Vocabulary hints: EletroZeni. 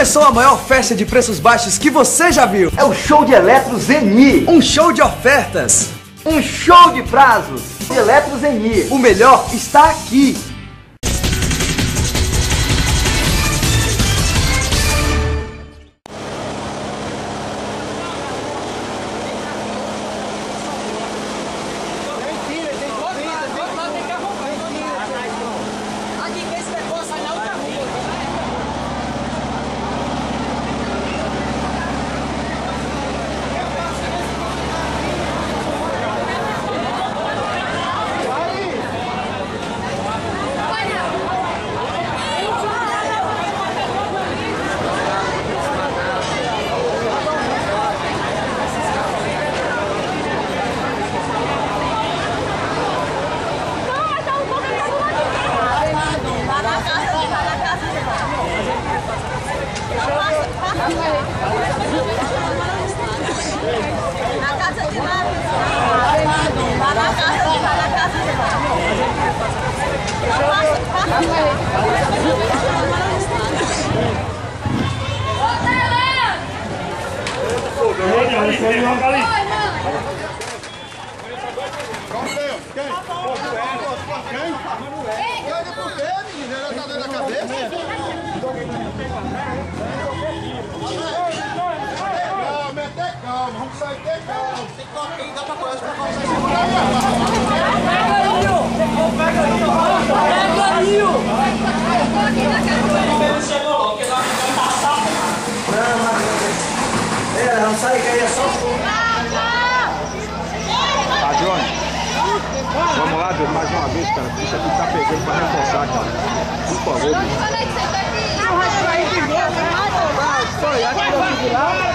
Começou a maior festa de preços baixos que você já viu. É o show de EletroZeni. Um show de ofertas. Um show de prazos. EletroZeni. O melhor está aqui. Por favor.